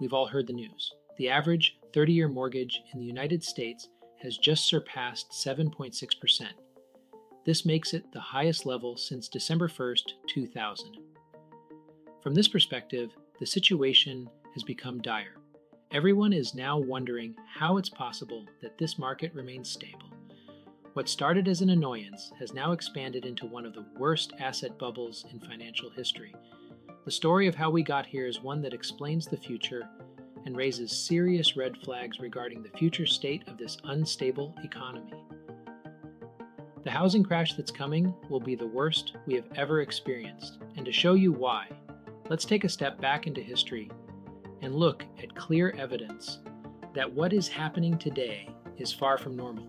We've all heard the news. The average 30-year mortgage in the United States has just surpassed 7.6%. This makes it the highest level since December 1st, 2000. From this perspective, the situation has become dire. Everyone is now wondering how it's possible that this market remains stable. What started as an annoyance has now expanded into one of the worst asset bubbles in financial history. The story of how we got here is one that explains the future and raises serious red flags regarding the future state of this unstable economy. The housing crash that's coming will be the worst we have ever experienced, and to show you why, let's take a step back into history and look at clear evidence that what is happening today is far from normal.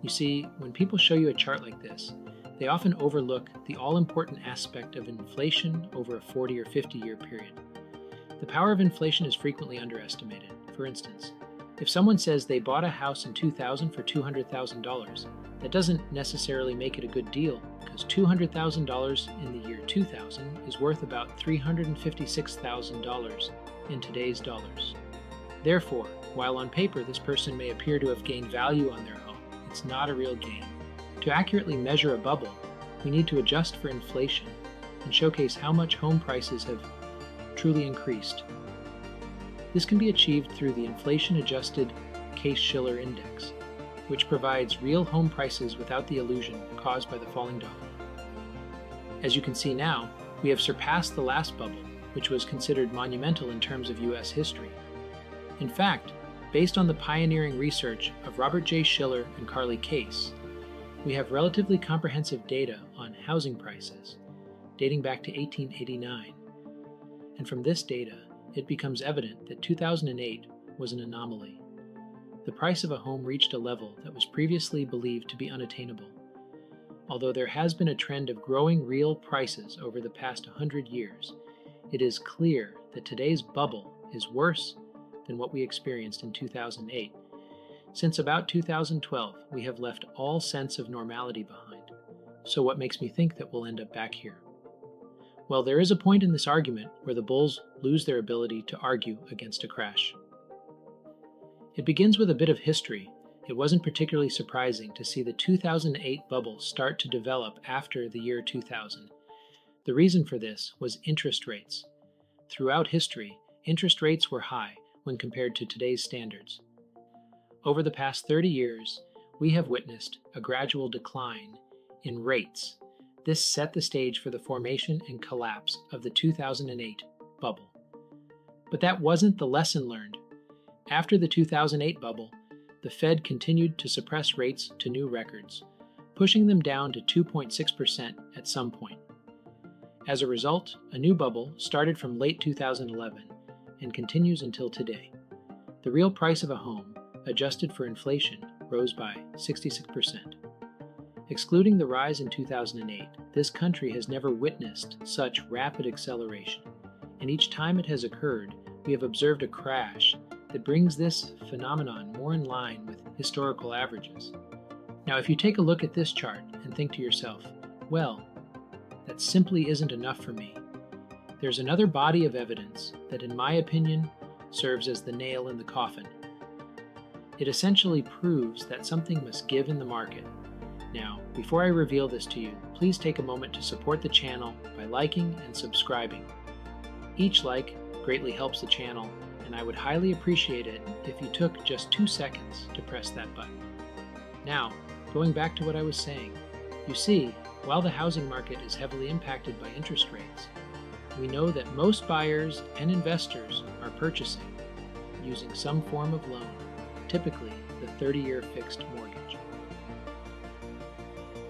You see, when people show you a chart like this, they often overlook the all-important aspect of inflation over a 40 or 50-year period. The power of inflation is frequently underestimated. For instance, if someone says they bought a house in 2000 for $200,000, that doesn't necessarily make it a good deal, because $200,000 in the year 2000 is worth about $356,000 in today's dollars. Therefore, while on paper this person may appear to have gained value on their home, it's not a real gain. To accurately measure a bubble, we need to adjust for inflation and showcase how much home prices have truly increased. This can be achieved through the inflation-adjusted Case-Shiller Index, which provides real home prices without the illusion caused by the falling dollar. As you can see now, we have surpassed the last bubble, which was considered monumental in terms of U.S. history. In fact, based on the pioneering research of Robert J. Schiller and Carly Case, we have relatively comprehensive data on housing prices, dating back to 1889. And from this data, it becomes evident that 2008 was an anomaly. The price of a home reached a level that was previously believed to be unattainable. Although there has been a trend of growing real prices over the past 100 years, it is clear that today's bubble is worse than what we experienced in 2008. Since about 2012, we have left all sense of normality behind. So what makes me think that we'll end up back here? Well, there is a point in this argument where the bulls lose their ability to argue against a crash. It begins with a bit of history. It wasn't particularly surprising to see the 2008 bubble start to develop after the year 2000. The reason for this was interest rates. Throughout history, interest rates were high when compared to today's standards. Over the past 30 years, we have witnessed a gradual decline in rates. This set the stage for the formation and collapse of the 2008 bubble. But that wasn't the lesson learned. After the 2008 bubble, the Fed continued to suppress rates to new records, pushing them down to 2.6% at some point. As a result, a new bubble started from late 2011 and continues until today. The real price of a home, adjusted for inflation, rose by 66%. Excluding the rise in 2008, this country has never witnessed such rapid acceleration, and each time it has occurred, we have observed a crash that brings this phenomenon more in line with historical averages. Now, if you take a look at this chart and think to yourself, well, that simply isn't enough for me, there's another body of evidence that, in my opinion, serves as the nail in the coffin. It essentially proves that something must give in the market. Now, before I reveal this to you, please take a moment to support the channel by liking and subscribing. Each like greatly helps the channel, and I would highly appreciate it if you took just 2 seconds to press that button. Now, going back to what I was saying, you see, while the housing market is heavily impacted by interest rates, we know that most buyers and investors are purchasing using some form of loan, typically the 30-year fixed mortgage.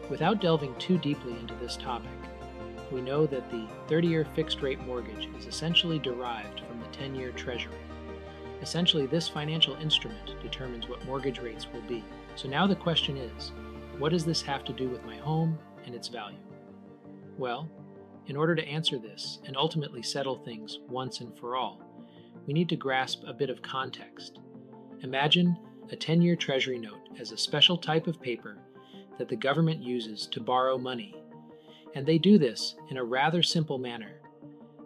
Without delving too deeply into this topic, we know that the 30-year fixed-rate mortgage is essentially derived from the 10-year Treasury. Essentially, this financial instrument determines what mortgage rates will be. So now the question is, what does this have to do with my home and its value? Well, in order to answer this and ultimately settle things once and for all, we need to grasp a bit of context. Imagine a 10-year Treasury note as a special type of paper that the government uses to borrow money, and they do this in a rather simple manner.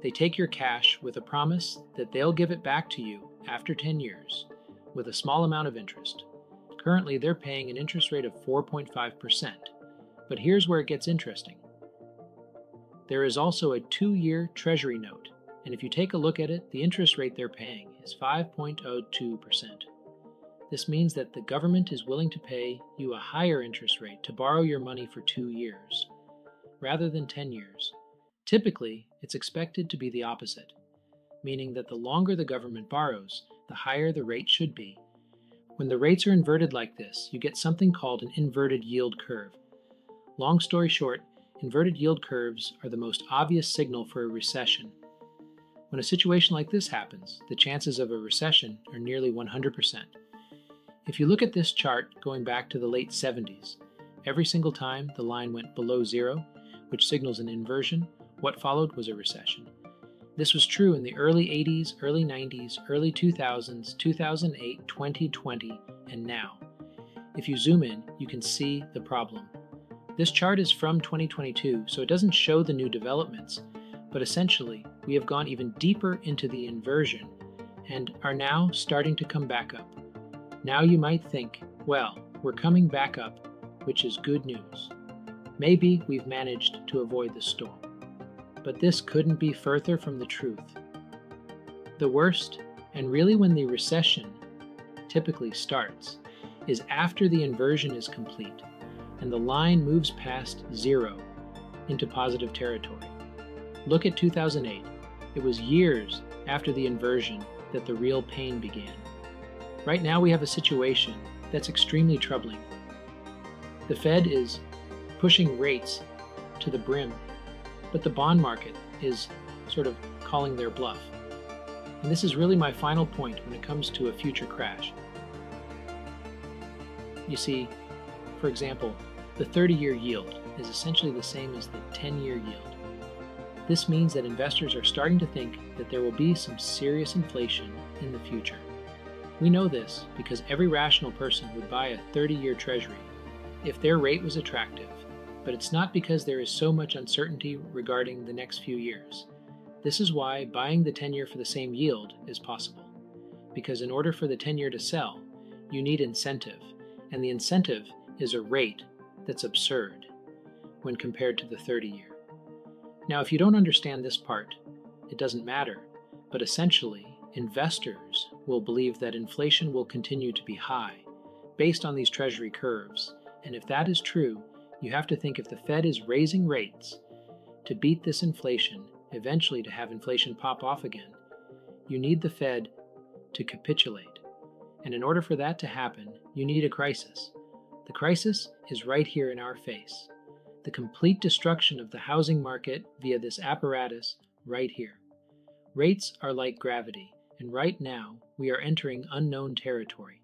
They take your cash with a promise that they'll give it back to you after 10 years with a small amount of interest. Currently, they're paying an interest rate of 4.5%, but here's where it gets interesting. There is also a 2-year Treasury note, and if you take a look at it, the interest rate they're paying is 5.02%. This means that the government is willing to pay you a higher interest rate to borrow your money for 2 years, rather than 10 years. Typically, it's expected to be the opposite, meaning that the longer the government borrows, the higher the rate should be. When the rates are inverted like this, you get something called an inverted yield curve. Long story short, inverted yield curves are the most obvious signal for a recession. When a situation like this happens, the chances of a recession are nearly 100%. If you look at this chart going back to the late 70s, every single time the line went below zero, which signals an inversion, what followed was a recession. This was true in the early 80s, early 90s, early 2000s, 2008, 2020, and now. If you zoom in, you can see the problem. This chart is from 2022, so it doesn't show the new developments, but essentially, we have gone even deeper into the inversion and are now starting to come back up. Now you might think, well, we're coming back up, which is good news. Maybe we've managed to avoid the storm. But this couldn't be further from the truth. The worst, and really when the recession typically starts, is after the inversion is complete and the line moves past zero into positive territory. Look at 2008. It was years after the inversion that the real pain began. Right now we have a situation that's extremely troubling. The Fed is pushing rates to the brim, but the bond market is sort of calling their bluff. And this is really my final point when it comes to a future crash. You see, for example, the 30-year yield is essentially the same as the 10-year yield. This means that investors are starting to think that there will be some serious inflation in the future. We know this because every rational person would buy a 30-year Treasury if their rate was attractive. But it's not because there is so much uncertainty regarding the next few years. This is why buying the 10-year for the same yield is possible. Because in order for the 10-year to sell, you need incentive, and the incentive is a rate that's absurd when compared to the 30-year. Now, if you don't understand this part, it doesn't matter, but essentially, investors will believe that inflation will continue to be high based on these Treasury curves, and if that is true, you have to think if the Fed is raising rates to beat this inflation, eventually to have inflation pop off again, you need the Fed to capitulate. And in order for that to happen, you need a crisis. The crisis is right here in our face. The complete destruction of the housing market via this apparatus right here. Rates are like gravity, and right now we are entering unknown territory.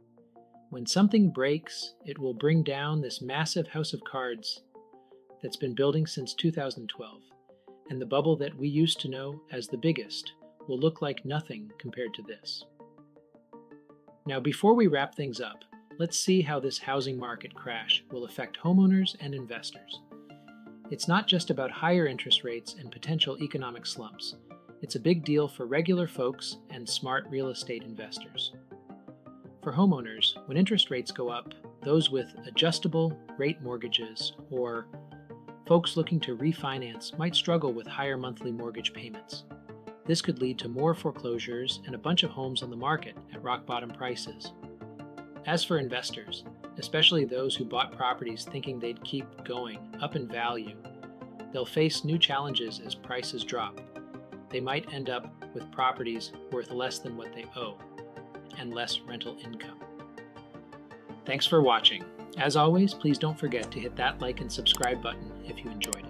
When something breaks, it will bring down this massive house of cards that's been building since 2012, and the bubble that we used to know as the biggest will look like nothing compared to this. Now, before we wrap things up, let's see how this housing market crash will affect homeowners and investors. It's not just about higher interest rates and potential economic slumps. It's a big deal for regular folks and smart real estate investors. For homeowners, when interest rates go up, those with adjustable rate mortgages or folks looking to refinance might struggle with higher monthly mortgage payments. This could lead to more foreclosures and a bunch of homes on the market at rock bottom prices. As for investors, especially those who bought properties thinking they'd keep going up in value, they'll face new challenges as prices drop. They might end up with properties worth less than what they owe and less rental income. Thanks for watching. As always, please don't forget to hit that like and subscribe button if you enjoyed it.